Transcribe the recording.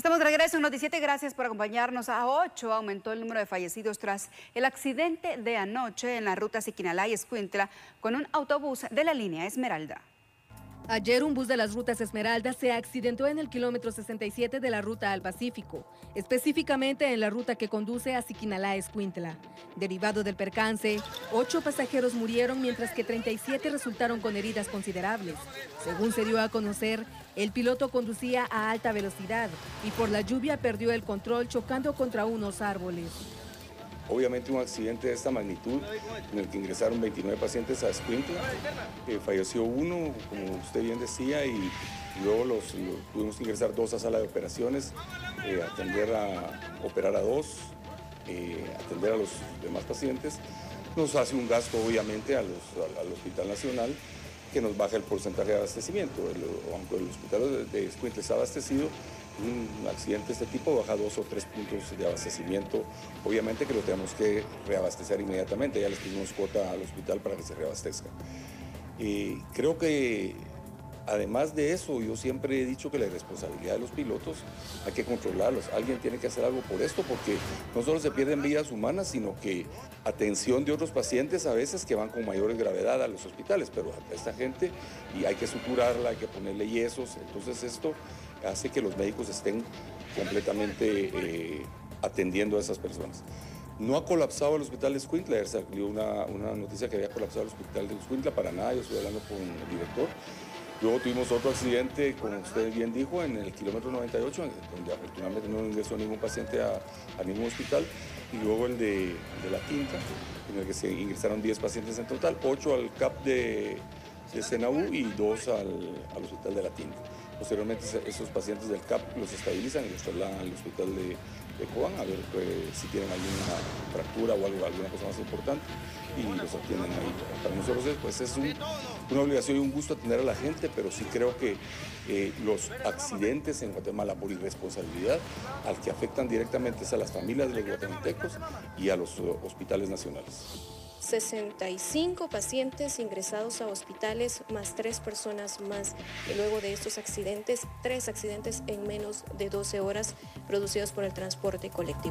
Estamos de regreso en Noticiete, gracias por acompañarnos. A 8 aumentó el número de fallecidos tras el accidente de anoche en la ruta Siquinalá y Escuintla con un autobús de la línea Esmeralda. Ayer un bus de las rutas Esmeralda se accidentó en el kilómetro 67 de la ruta al Pacífico, específicamente en la ruta que conduce a Siquinalá-Escuintla. Derivado del percance, 8 pasajeros murieron mientras que 37 resultaron con heridas considerables. Según se dio a conocer, el piloto conducía a alta velocidad y por la lluvia perdió el control chocando contra unos árboles. Obviamente un accidente de esta magnitud, en el que ingresaron 29 pacientes a Escuintla, falleció uno, como usted bien decía, y luego tuvimos que ingresar 2 a sala de operaciones, operar a 2, atender a los demás pacientes. Nos hace un gasto, obviamente, al Hospital Nacional, que nos baja el porcentaje de abastecimiento. Aunque el hospital de Escuintla está abastecido, un accidente de este tipo baja 2 o 3 puntos de abastecimiento. Obviamente que lo tenemos que reabastecer inmediatamente. Ya les pedimos cuota al hospital para que se reabastezca. Y creo que, además de eso, yo siempre he dicho que la irresponsabilidad de los pilotos hay que controlarlos. Alguien tiene que hacer algo por esto, porque no solo se pierden vidas humanas, sino que atención de otros pacientes a veces que van con mayor gravedad a los hospitales, pero a esta gente y hay que suturarla, hay que ponerle yesos. Entonces esto hace que los médicos estén completamente atendiendo a esas personas. No ha colapsado el hospital de Escuintla. Ayer salió una noticia que había colapsado el hospital de Escuintla. Para nada, yo estoy hablando con el director. Luego tuvimos otro accidente, como usted bien dijo, en el kilómetro 98, donde afortunadamente no ingresó ningún paciente a ningún hospital. Y luego el de La Tinta, en el que se ingresaron 10 pacientes en total, 8 al CAP de Senabú y 2 al hospital de La Tinta. Posteriormente esos pacientes del CAP los estabilizan y los trasladan al hospital de Cobán a ver si tienen alguna fractura o alguna cosa más importante, y los atienden ahí. Para nosotros pues es una obligación y un gusto atender a la gente, pero sí creo que los accidentes en Guatemala por irresponsabilidad al que afectan directamente es a las familias de los guatemaltecos y a los hospitales nacionales. 65 pacientes ingresados a hospitales, más 3 personas más. Luego de estos accidentes, 3 accidentes en menos de 12 horas producidos por el transporte colectivo.